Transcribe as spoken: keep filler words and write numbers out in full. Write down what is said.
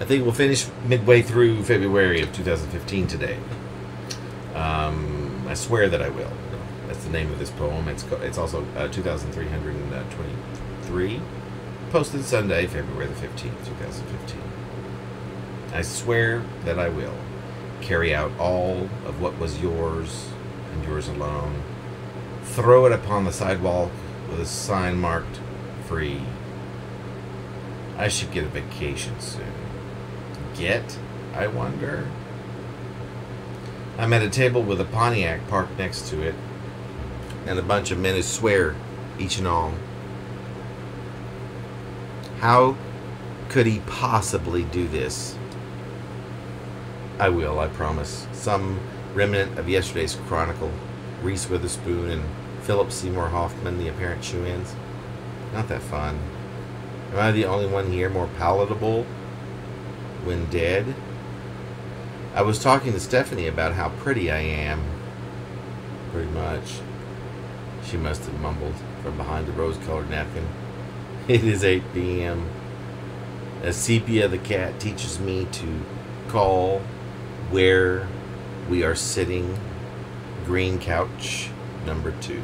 I think we'll finish midway through February of two thousand fifteen today. Um, I swear that I will. That's the name of this poem. It's it's also uh, two thousand three hundred twenty-three, posted Sunday, February the fifteenth, two thousand fifteen. I swear that I will carry out all of what was yours and yours alone. Throw it upon the sidewalk with a sign marked free. I should get a vacation soon. Get? I wonder. I'm at a table with a Pontiac parked next to it, and a bunch of men who swear, each and all. How could he possibly do this? I will, I promise. Some remnant of yesterday's chronicle. Reese Witherspoon and Philip Seymour Hoffman, the apparent shoe-ins. Not that fun. Am I the only one here more palatable when dead? I was talking to Stephanie about how pretty I am. Pretty much. She must have mumbled from behind the rose-colored napkin. It is eight p m As Sepia the cat teaches me to call where we are sitting. Green couch number two.